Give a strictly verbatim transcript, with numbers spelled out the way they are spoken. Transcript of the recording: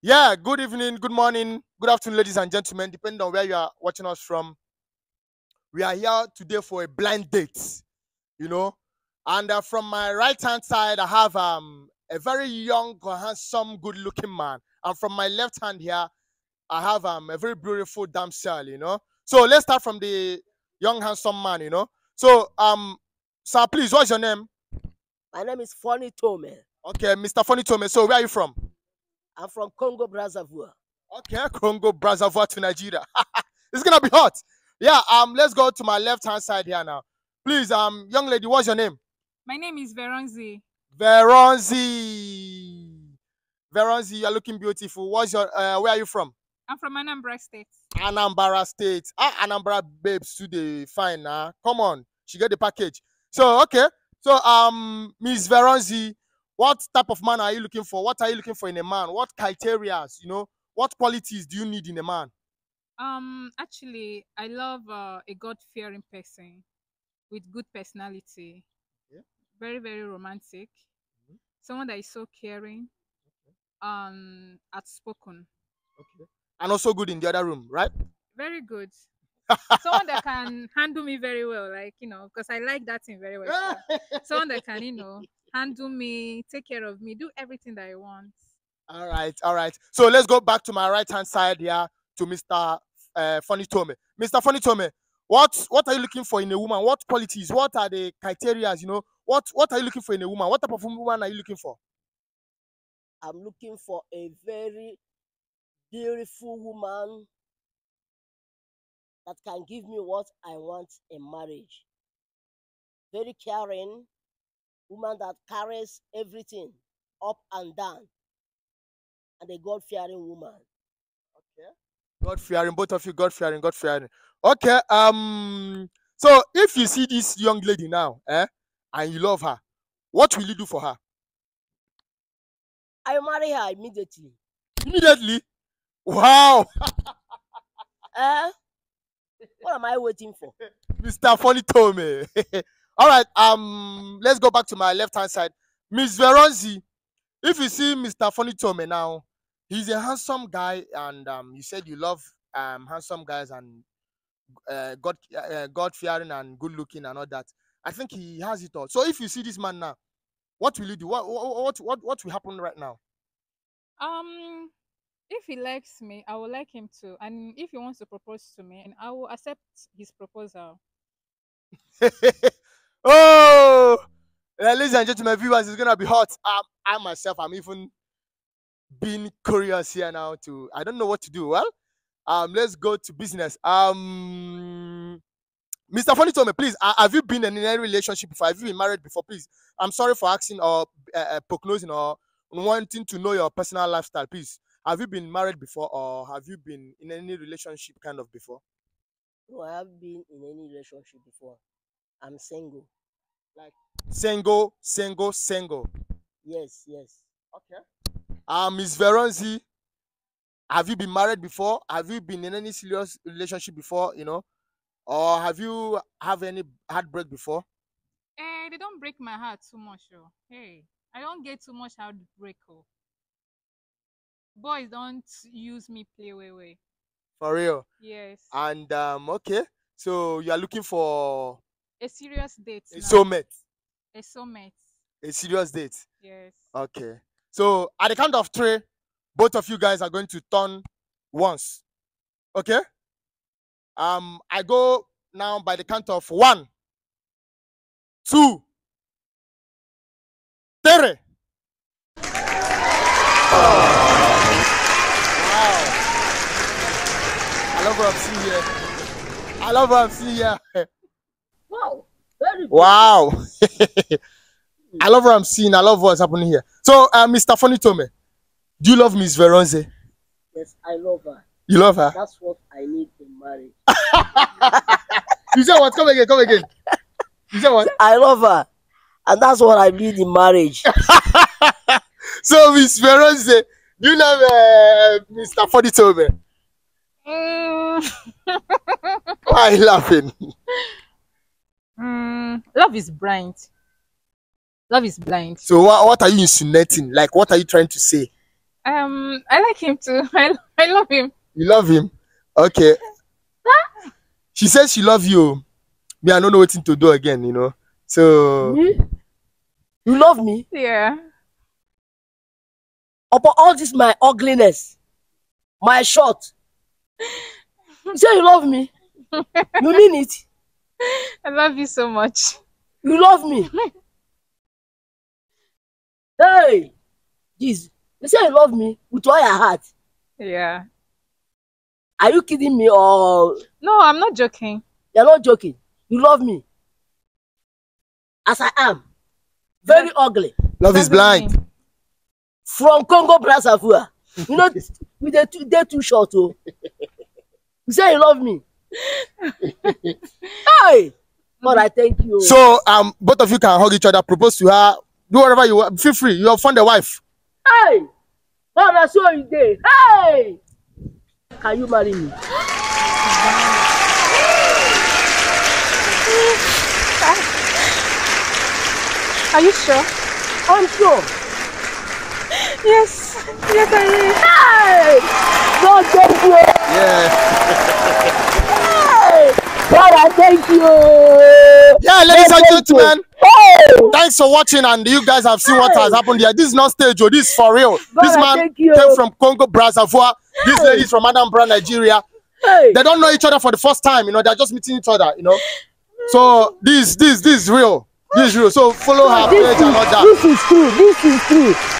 Yeah, good evening, good morning, good afternoon, ladies and gentlemen, depending on where you are watching us from. We are here today for a blind date, you know. And uh, from my right-hand side, I have um, a very young, handsome, good-looking man. And from my left hand here, I have um, a very beautiful damsel, you know. So let's start from the young, handsome man, you know. So, um, sir, please, what's your name? My name is Funnytome. Okay, Mister Funnytome. So, where are you from? I'm from Congo, Brazzaville. Okay, Congo, Brazzaville to Nigeria. It's gonna be hot. Yeah. Um. Let's go to my left-hand side here now. Please, um, young lady, what's your name? My name is Veronzi. Veronzi. Veronzi, you're looking beautiful. What's your? Uh, where are you from? I'm from Anambra State. Anambra State. Ah, Anambra babes today. Fine. Huh? Come on. She get the package. So okay. So um, Miss Veronzi, what type of man are you looking for? What are you looking for in a man? What criteria, you know? What qualities do you need in a man? Um, actually, I love uh, a God-fearing person with good personality. Yeah. Very, very romantic. Mm-hmm. Someone that is so caring. Okay. Um, outspoken. Okay. And also good in the other room, right? Very good. Someone that can handle me very well, like, you know, because I like that thing very well. Someone that can, you know, handle me, take care of me, do everything that I want. All right, all right. So let's go back to my right-hand side here to Mister Uh, Funnytome. Mister Funnytome, what what are you looking for in a woman? What qualities? What are the criteria? You know, what what are you looking for in a woman? What type of woman are you looking for? I'm looking for a very beautiful woman that can give me what I want in marriage. Very caring. Woman that carries everything up and down, and a God-fearing woman. Okay, God-fearing, both of you, God-fearing, God-fearing. Okay, um, so if you see this young lady now, eh, and you love her, what will you do for her? I marry her immediately. Immediately? Wow. Eh? What am I waiting for? Mister Funnytome. All right, um, let's go back to my left-hand side. Miss Veronzi, if you see Mister Funnytome now, he's a handsome guy, and um, you said you love um, handsome guys and uh, God, uh, God-fearing and good-looking and all that. I think he has it all. So if you see this man now, what will you do? What, what, what, what will happen right now? Um, if he likes me, I would like him too. And if he wants to propose to me, and I will accept his proposal. Oh, ladies and gentlemen, viewers, it's gonna be hot. Um, I myself, I'm even being curious here now. To I don't know what to do. Well, um, let's go to business. Um, Mister Funnytome, please, uh, have you been in any relationship before? Have you been married before? Please, I'm sorry for asking or uh, prognosing or wanting to know your personal lifestyle. Please, have you been married before, or have you been in any relationship kind of before? No, I have been in any relationship before. I'm single. Like single, single, single. Yes, yes. Okay. Um, Miss Veronzi, have you been married before? Have you been in any serious relationship before? You know, or have you have any heartbreak before? Eh, they don't break my heart too much, oh. Hey, I don't get too much heartbreak, oh. Boys don't use me play way way. For real? Yes. And um, okay, so you are looking for a serious date. A soulmate. A soulmate. A serious date. Yes. Okay. So at the count of three, both of you guys are going to turn once. Okay. Um, I go now by the count of one, two, three. Oh. Wow. I love what I'm seeing here. I love what I'm seeing here. Wow. Very wow. I love what I'm seeing. I love what's happening here. So, uh, Mister Funnytome, do you love Miss Veronzi? Yes, I love her. You love her? That's what I need in marriage. You say what? Come again, come again. You say what? I love her. And that's what I need in marriage. So, Miss Veronzi, do you love uh, Mister Funnytome? Mm. Why are you laughing? Mm, love is blind. Love is blind. So what, what are you insinuating? Like, what are you trying to say? Um, I like him too. I, I love him. You love him? Okay. She says she love you. Me, I don't know what to do again, you know. So... Mm-hmm. You love me? Yeah. Upon all this, my ugliness, my short. You say you love me? You mean it? I love you so much. You love me? Hey! Jeez. You say you love me with all your heart. Yeah. Are you kidding me or... No, I'm not joking. You're not joking. You love me. As I am. Very yeah. ugly. Love is blind. Me. From Congo, Brazzaville. You know, they're too, they're too short. Oh. You say you love me. Hey! God, I thank you. So, um, both of you can hug each other, propose to her, do whatever you want. Feel free. You'll find a wife. Hey! God, I saw you there. Hey! Can you marry me? Are you sure? I'm sure. Yes. Yes, I am. Hey! God, thank you. Yeah. Hey! God, I thank you. Yeah, ladies and gentlemen. Hey! Thanks for watching, and you guys have seen hey. what has happened here. This is not stage, oh, this is for real. God, this man came from Congo, Brazzaville. Hey. These ladies from Anambra, Nigeria. Hey. They don't know each other for the first time, you know, they're just meeting each other, you know. So this this this is real. This is real. So follow her page and all that. This is true, this is true.